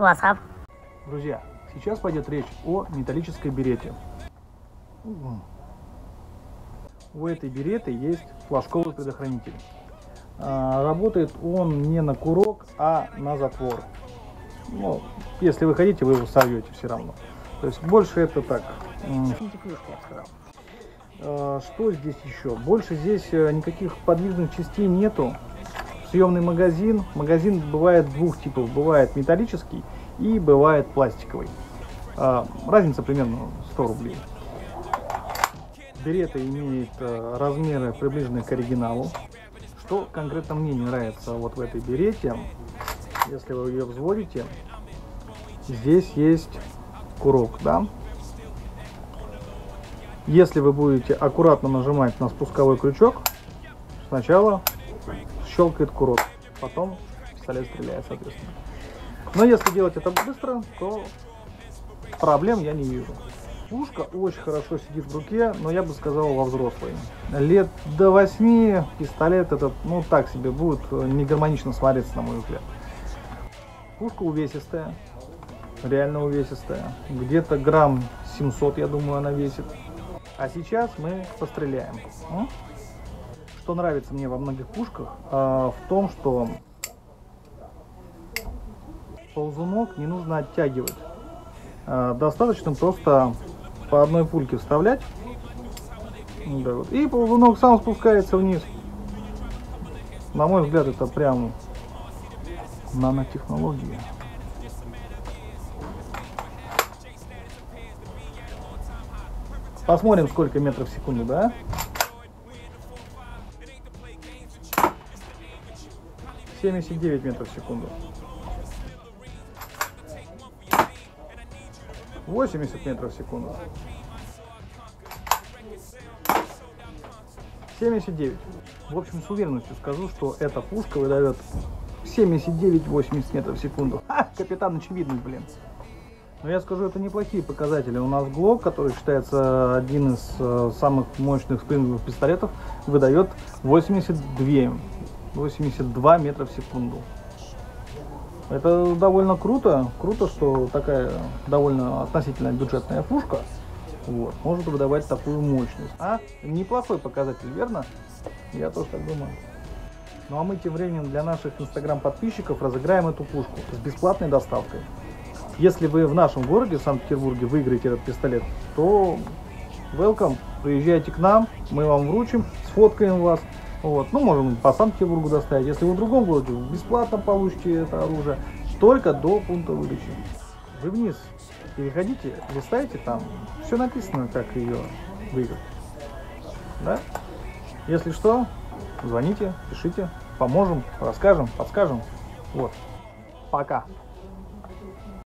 WhatsApp. Друзья, сейчас пойдет речь о металлической берете. У этой береты есть флажковый предохранитель. Работает он не на курок, а на затвор. Но если вы хотите, вы его сорвете все равно. То есть больше это так. Что здесь еще? Больше здесь никаких подвижных частей нету. Съемный магазин. Магазин бывает двух типов. Бывает металлический и бывает пластиковый. Разница примерно 100 рублей. Берета имеет размеры, приближенные к оригиналу. Что конкретно мне не нравится вот в этой берете, если вы ее взводите, здесь есть курок, да? Если вы будете аккуратно нажимать на спусковой крючок, сначала щелкает курок, потом пистолет стреляет, соответственно. Но если делать это быстро, то проблем я не вижу. Пушка очень хорошо сидит в руке, но я бы сказал во взрослой. Лет до 8 пистолет этот, ну так себе, будет не гармонично смотреться, на мой взгляд. Пушка увесистая, реально увесистая. Где-то грамм 700, я думаю, она весит. А сейчас мы постреляем. Что нравится мне во многих пушках, в том, что ползунок не нужно оттягивать. Достаточно просто по одной пульке вставлять, да, вот, и ползунок сам спускается вниз. На мой взгляд, это прям нанотехнология. Посмотрим, сколько метров в секунду, да? 79 метров в секунду. 80 метров в секунду. 79. В общем, с уверенностью скажу, что эта пушка выдает 79-80 метров в секунду. Ха, капитан очевидный, блин. Но я скажу, это неплохие показатели. У нас Glock, который считается один из самых мощных спринговых пистолетов, выдает 82 метра в секунду. Это довольно круто. Круто, что такая довольно относительно бюджетная пушка вот, может выдавать такую мощность. А неплохой показатель, верно? Я тоже так думаю. Ну а мы тем временем для наших инстаграм-подписчиков разыграем эту пушку с бесплатной доставкой. Если вы в нашем городе, в Санкт-Петербурге, выиграете этот пистолет, то welcome, приезжайте к нам, мы вам вручим, сфоткаем вас. Вот. Ну, можем по Санкт-Петербургу доставить. Если вы в другом городе, бесплатно получите это оружие, только до пункта выдачи. Вы вниз переходите, листайте, там все написано, как ее выиграть. Да? Если что, звоните, пишите, поможем, расскажем, подскажем. Вот. Пока.